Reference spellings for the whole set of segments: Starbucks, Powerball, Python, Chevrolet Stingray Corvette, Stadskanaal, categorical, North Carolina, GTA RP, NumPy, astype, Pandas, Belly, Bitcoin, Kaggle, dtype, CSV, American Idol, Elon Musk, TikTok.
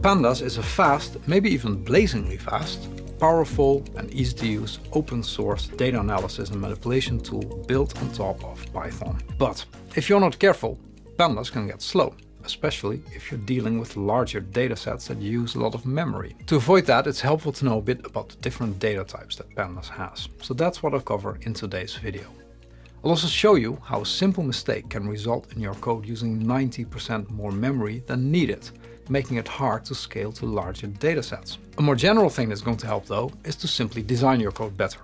Pandas is a fast, maybe even blazingly fast, powerful and easy to use open source data analysis and manipulation tool built on top of Python. But if you're not careful, Pandas can get slow, especially if you're dealing with larger datasets that use a lot of memory. To avoid that, it's helpful to know a bit about the different data types that Pandas has. So that's what I'll cover in today's video. I'll also show you how a simple mistake can result in your code using 90% more memory than needed, making it hard to scale to larger datasets. A more general thing that's going to help though is to simply design your code better.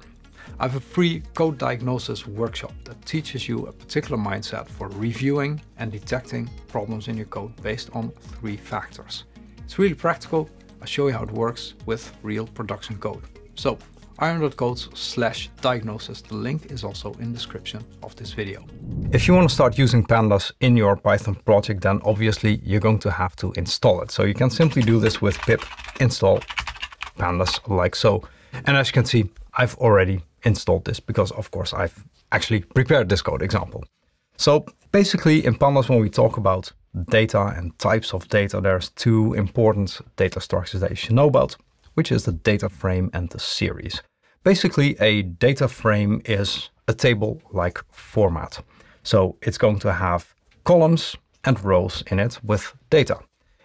I have a free code diagnosis workshop that teaches you a particular mindset for reviewing and detecting problems in your code based on 3 factors. It's really practical. I'll show you how it works with real production code. So arjan.codes/diagnosis. The link is also in the description of this video. If you want to start using Pandas in your Python project, then obviously you're going to have to install it. So you can simply do this with pip install pandas like so. And as you can see, I've already installed this because of course I've actually prepared this code example. So basically in Pandas, when we talk about data and types of data, there's 2 important data structures that you should know about, which is the data frame and the series. Basically, a data frame is a table-like format. So it's going to have columns and rows in it with data.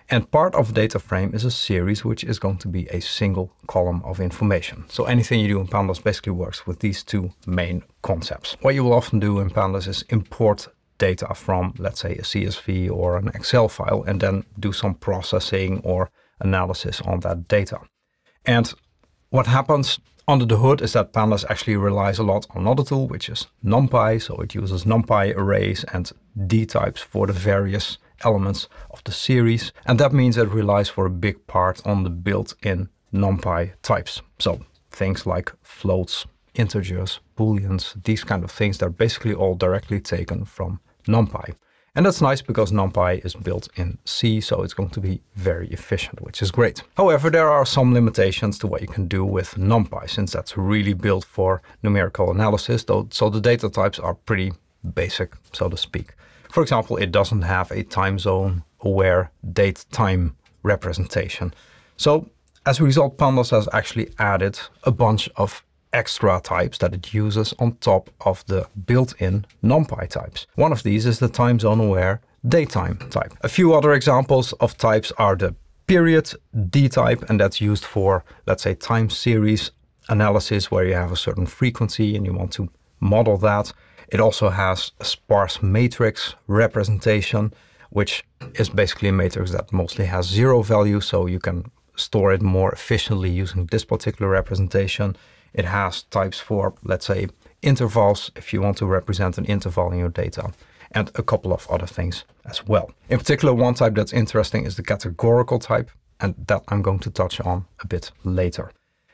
And part of data frame is a series, which is going to be a single column of information. So anything you do in Pandas basically works with these 2 main concepts. What you will often do in Pandas is import data from, let's say, a CSV or an Excel file, and then do some processing or analysis on that data. And what happens under the hood is that Pandas actually relies a lot on another tool, which is NumPy. So it uses NumPy arrays and dtypes for the various elements of the series. And that means it relies for a big part on the built-in NumPy types. So things like floats, integers, booleans, these kind of things, they're basically all directly taken from NumPy. And that's nice because NumPy is built in C, so it's going to be very efficient, which is great. However, there are some limitations to what you can do with NumPy, since that's really built for numerical analysis, though, so the data types are pretty basic, so to speak. For example, it doesn't have a time zone aware date time representation. So as a result, Pandas has actually added a bunch of extra types that it uses on top of the built-in NumPy types. One of these is the time zone aware datetime type. A few other examples of types are the period dtype, and that's used for, let's say, time series analysis where you have a certain frequency and you want to model that. It also has a sparse matrix representation, which is basically a matrix that mostly has 0 values, so you can store it more efficiently using this particular representation. It has types for, let's say, intervals, if you want to represent an interval in your data, and a couple of other things as well. In particular, one type that's interesting is the categorical type, and that I'm going to touch on a bit later.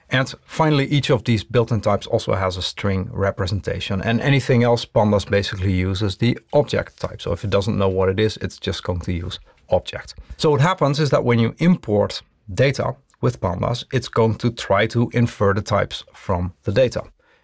And finally, each of these built-in types also has a string representation, and anything else Pandas basically uses the object type. So if it doesn't know what it is, it's just going to use object. So what happens is that when you import data with Pandas, it's going to try to infer the types from the data.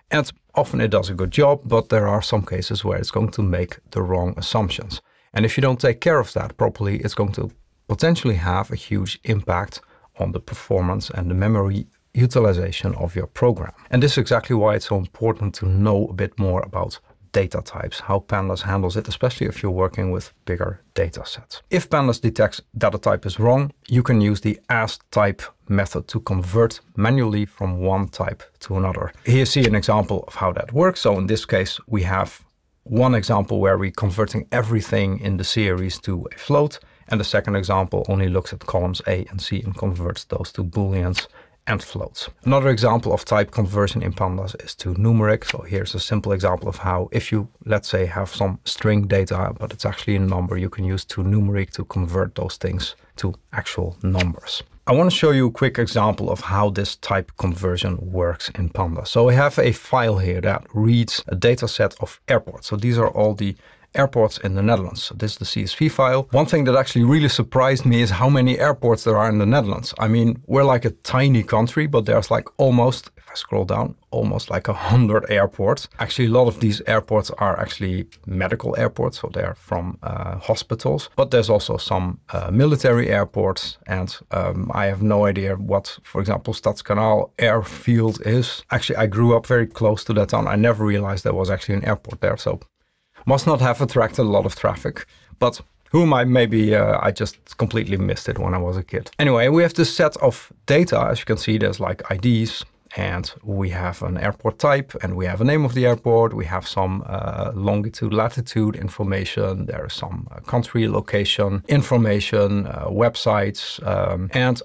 And often it does a good job, but there are some cases where it's going to make the wrong assumptions. And if you don't take care of that properly, it's going to potentially have a huge impact on the performance and the memory utilization of your program. And this is exactly why it's so important to know a bit more about data types, how Pandas handles it, especially if you're working with bigger data sets. If Pandas detects that a type is wrong, you can use the astype method to convert manually from one type to another. Here you see an example of how that works. So in this case, we have one example where we're converting everything in the series to a float, and the second example only looks at columns A and C and converts those to booleans and floats. Another example of type conversion in Pandas is to numeric. So here's a simple example of how, if you, let's say, have some string data, but it's actually a number, you can use to numeric to convert those things to actual numbers. I want to show you a quick example of how this type conversion works in Pandas. So we have a file here that reads a data set of airports. So these are all the airports in the Netherlands. So this is the CSV file. One thing that actually really surprised me is how many airports there are in the Netherlands. I mean, we're like a tiny country, but there's like almost, if I scroll down, almost like 100 airports. Actually, a lot of these airports are actually medical airports, so they're from hospitals. But there's also some military airports, and I have no idea what, for example, Stadskanaal airfield is. Actually, I grew up very close to that town. I never realized there was actually an airport there, so must not have attracted a lot of traffic. But who am I? Maybe I just completely missed it when I was a kid. Anyway, we have this set of data. As you can see, there's like IDs, and we have an airport type, and we have a name of the airport. We have some longitude, latitude information. There is some country, location information, websites. And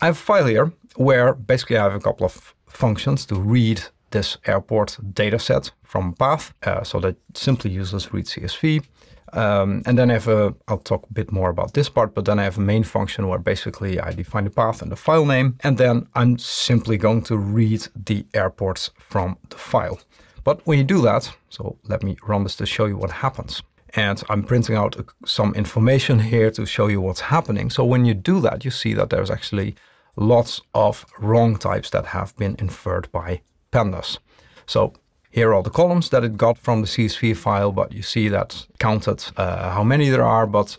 I have a file here where basically I have a couple of functions to read this airport data set from a path. So that simply uses read CSV. And then I have a, I'll talk a bit more about this part, but then I have a main function where basically I define the path and the file name, and then I'm simply going to read the airports from the file. But when you do that, so let me run this to show you what happens. And I'm printing out some information here to show you what's happening. So when you do that, you see that there's actually lots of wrong types that have been inferred by Pandas. So here are all the columns that it got from the CSV file, but you see that counted how many there are, but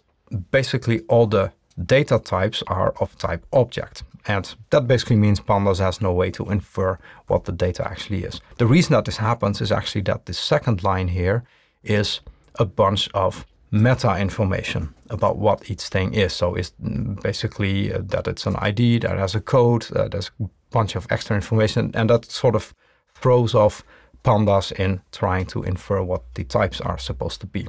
basically all the data types are of type object. And that basically means Pandas has no way to infer what the data actually is. The reason that this happens is actually that the second line here is a bunch of meta information about what each thing is. So it's basically that it's an ID, that has a code, there's a bunch of extra information, and that sort of throws off Pandas in trying to infer what the types are supposed to be.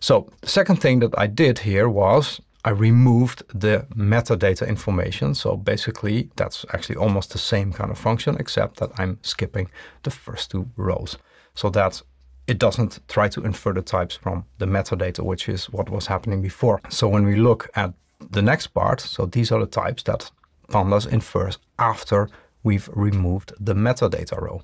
So the second thing that I did here was I removed the metadata information. So basically that's actually almost the same kind of function, except that I'm skipping the first two rows so that it doesn't try to infer the types from the metadata, which is what was happening before. So when we look at the next part, so these are the types that Pandas infers after we've removed the metadata row.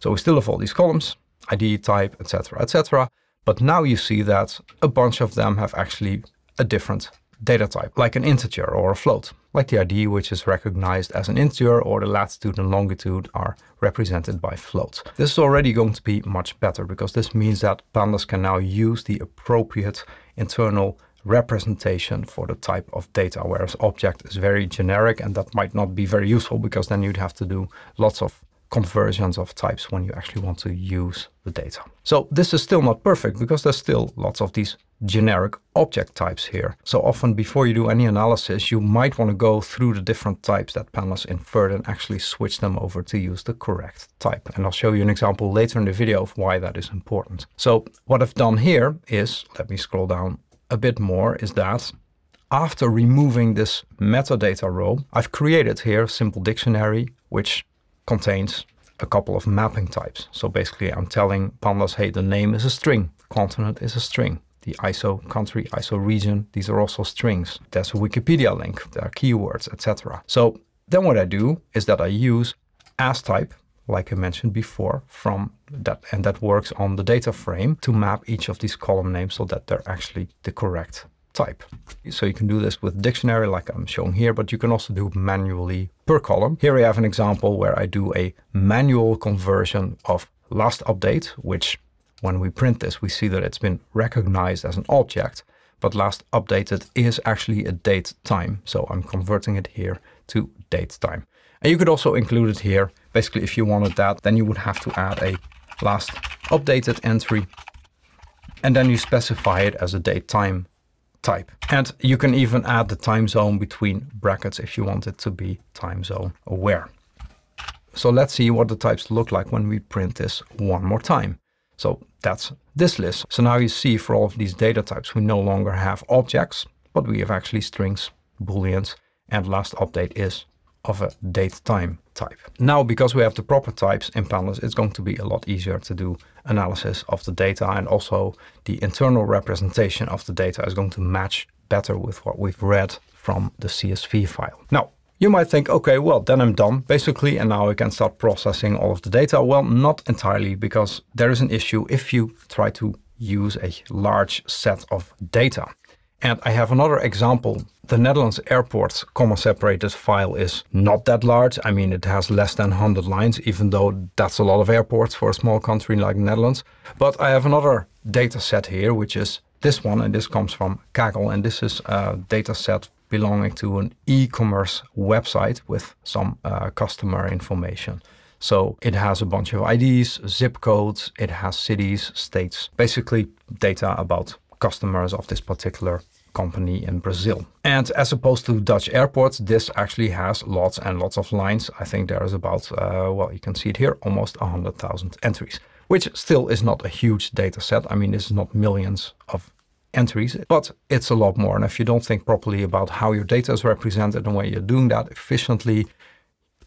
So we still have all these columns, ID, type, etc., etc. But now you see that a bunch of them have actually a different data type, like an integer or a float, like the ID, which is recognized as an integer, or the latitude and longitude are represented by floats. This is already going to be much better because this means that Pandas can now use the appropriate internal representation for the type of data, whereas object is very generic, and that might not be very useful because then you'd have to do lots of conversions of types when you actually want to use the data. So this is still not perfect because there's still lots of these generic object types here. So often before you do any analysis, you might want to go through the different types that Pandas inferred and actually switch them over to use the correct type. And I'll show you an example later in the video of why that is important. So what I've done here is, let me scroll down a bit more, is that after removing this metadata row, I've created here a simple dictionary, which contains a couple of mapping types. So basically I'm telling Pandas, hey, the name is a string, the continent is a string, the ISO country, ISO region, these are also strings. There's a Wikipedia link, there are keywords, etc. So then what I do is that I use astype, like I mentioned before, from that, and that works on the data frame to map each of these column names so that they're actually the correct type. So you can do this with dictionary like I'm showing here, but you can also do manually per column. Here I have an example where I do a manual conversion of last update, which when we print this, we see that it's been recognized as an object, but last updated is actually a date time. So I'm converting it here to date time. And you could also include it here. Basically, if you wanted that, then you would have to add a last updated entry, and then you specify it as a date time type. And you can even add the time zone between brackets if you want it to be time zone aware. So let's see what the types look like when we print this one more time. So that's this list. So now you see for all of these data types, we no longer have objects, but we have actually strings, booleans, and last update is of a date time type. Now, because we have the proper types in Pandas, it's going to be a lot easier to do analysis of the data, and also the internal representation of the data is going to match better with what we've read from the CSV file. Now, you might think, okay, well, then I'm done basically, and now I can start processing all of the data. Well, not entirely, because there is an issue if you try to use a large set of data. And I have another example. The Netherlands airport comma separated file is not that large. I mean, it has less than 100 lines, even though that's a lot of airports for a small country like the Netherlands. But I have another data set here, which is this one, and this comes from Kaggle, and this is a data set belonging to an e-commerce website with some customer information. So it has a bunch of IDs, zip codes, it has cities, states, basically data about customers of this particular company in Brazil. And as opposed to Dutch airports, this actually has lots and lots of lines. I think there is about, well, you can see it here, almost 100,000 entries, which still is not a huge data set. I mean, this is not millions of entries, but it's a lot more. And if you don't think properly about how your data is represented and where you're doing that efficiently,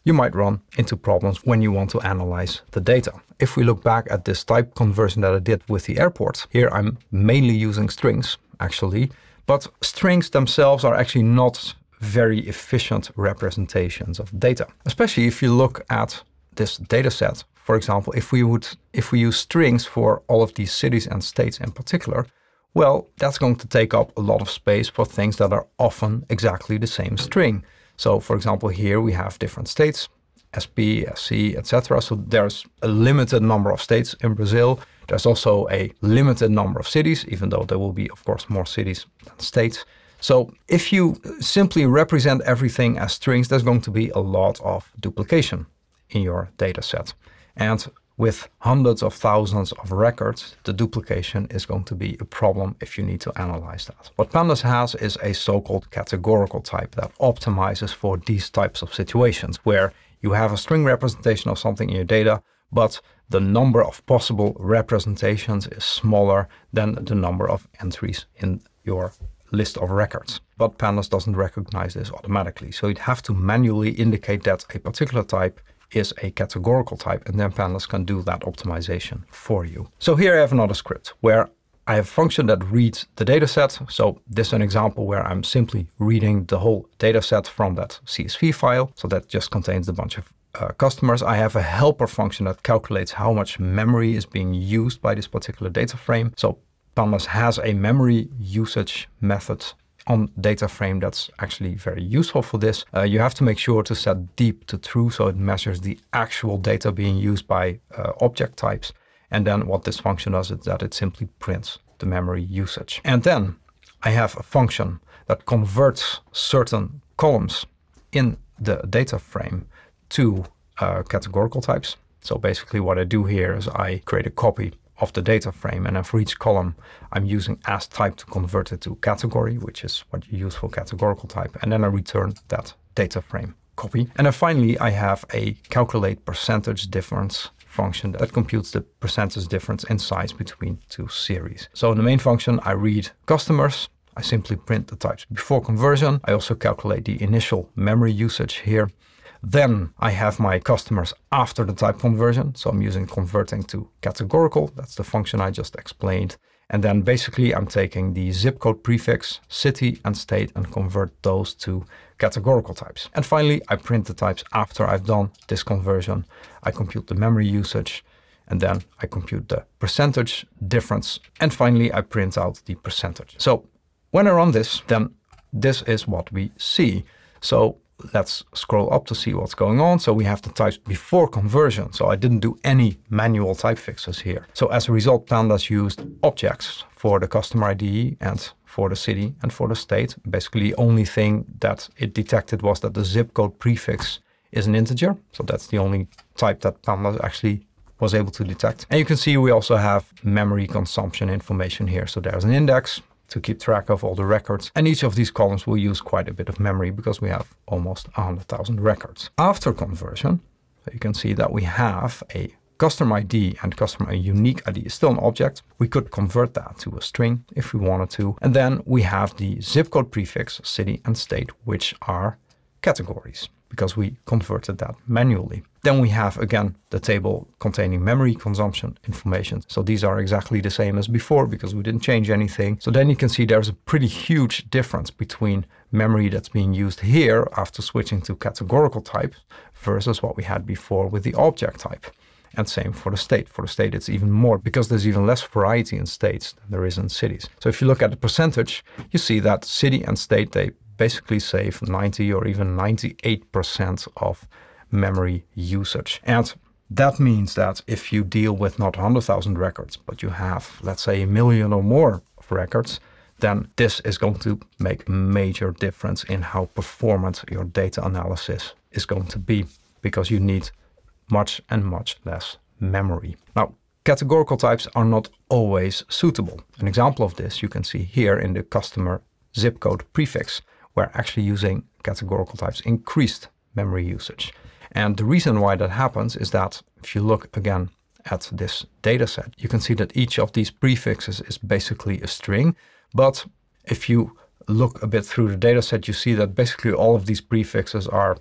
you might run into problems when you want to analyze the data. If we look back at this type conversion that I did with the airports, here I'm mainly using strings actually, but strings themselves are actually not very efficient representations of data, especially if you look at this data set. For example, if we use strings for all of these cities and states in particular, well, that's going to take up a lot of space for things that are often exactly the same string. So for example, here we have different states, SP, SC, etc. So there's a limited number of states in Brazil. There's also a limited number of cities, even though there will be, of course, more cities than states. So if you simply represent everything as strings, there's going to be a lot of duplication in your data set. And with hundreds of thousands of records, the duplication is going to be a problem if you need to analyze that. What Pandas has is a so-called categorical type that optimizes for these types of situations where you have a string representation of something in your data, but the number of possible representations is smaller than the number of entries in your list of records. But Pandas doesn't recognize this automatically. So you'd have to manually indicate that a particular type is a categorical type, and then Pandas can do that optimization for you. So here I have another script where I have a function that reads the data set. So this is an example where I'm simply reading the whole data set from that CSV file. So that just contains a bunch of customers. I have a helper function that calculates how much memory is being used by this particular data frame. So Pandas has a memory usage method on data frame that's actually very useful for this. You have to make sure to set deep to true, so it measures the actual data being used by object types. And then what this function does is that it simply prints the memory usage. And then I have a function that converts certain columns in the data frame to categorical types. So basically what I do here is I create a copy of the data frame, and then for each column I'm using astype to convert it to category, which is what you use for categorical type, and then I return that data frame copy. And then finally I have a calculate percentage difference function that computes the percentage difference in size between two series. So in the main function I read customers, I simply print the types before conversion, I also calculate the initial memory usage here. Then I have my customers after the type conversion. So I'm using converting to categorical. That's the function I just explained. And then basically I'm taking the zip code prefix, city and state, and convert those to categorical types. And finally, I print the types after I've done this conversion. I compute the memory usage, and then I compute the percentage difference. And finally, I print out the percentage. So when I run this, then this is what we see. So let's scroll up to see what's going on. So we have the types before conversion. So I didn't do any manual type fixes here. So as a result, Pandas used objects for the customer ID and for the city and for the state. Basically, the only thing that it detected was that the zip code prefix is an integer. So that's the only type that Pandas actually was able to detect. And you can see we also have memory consumption information here. So there's an index to keep track of all the records. And each of these columns will use quite a bit of memory because we have almost 100,000 records. After conversion, so you can see that we have a customer ID and customer unique ID is still an object. We could convert that to a string if we wanted to. And then we have the zip code prefix, city and state, which are categories because we converted that manually. Then we have again the table containing memory consumption information. So these are exactly the same as before because we didn't change anything. So then you can see there's a pretty huge difference between memory that's being used here after switching to categorical type versus what we had before with the object type. And same for the state. For the state, it's even more because there's even less variety in states than there is in cities. So if you look at the percentage, you see that city and state, they basically save 90 or even 98% of memory usage. And that means that if you deal with not 100,000 records, but you have, let's say, 1 million or more of records, then this is going to make major difference in how performant your data analysis is going to be, because you need much and much less memory. Now, categorical types are not always suitable. An example of this you can see here in the customer zip code prefix, where actually using categorical types increased memory usage. And the reason why that happens is that if you look again at this data set, you can see that each of these prefixes is basically a string. But if you look a bit through the data set, you see that basically all of these prefixes are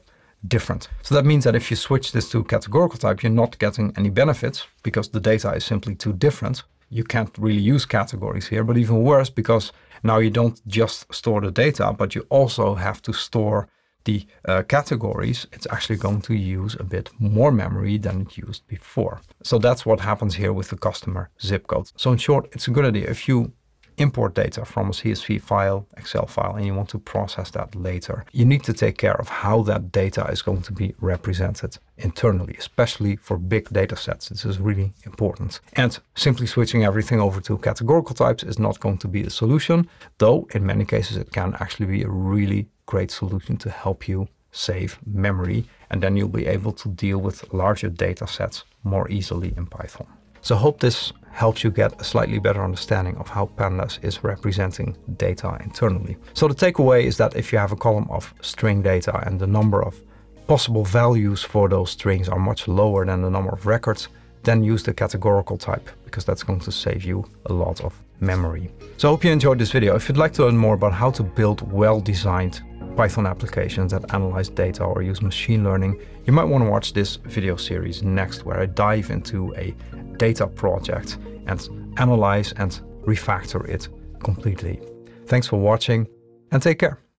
different. So that means that if you switch this to categorical type, you're not getting any benefits because the data is simply too different. You can't really use categories here, but even worse, because now you don't just store the data, but you also have to store the categories. It's actually going to use a bit more memory than it used before. So that's what happens here with the customer zip code. So in short, it's a good idea if you import data from a CSV file, Excel file, and you want to process that later. You need to take care of how that data is going to be represented internally, especially for big data sets. This is really important. And simply switching everything over to categorical types is not going to be the solution, though in many cases it can actually be a really great solution to help you save memory, and then you'll be able to deal with larger data sets more easily in Python. So I hope this helps you get a slightly better understanding of how Pandas is representing data internally. So the takeaway is that if you have a column of string data and the number of possible values for those strings are much lower than the number of records, then use the categorical type, because that's going to save you a lot of memory. So I hope you enjoyed this video. If you'd like to learn more about how to build well-designed Python applications that analyze data or use machine learning, you might want to watch this video series next, where I dive into a data project and analyze and refactor it completely. Thanks for watching, and take care.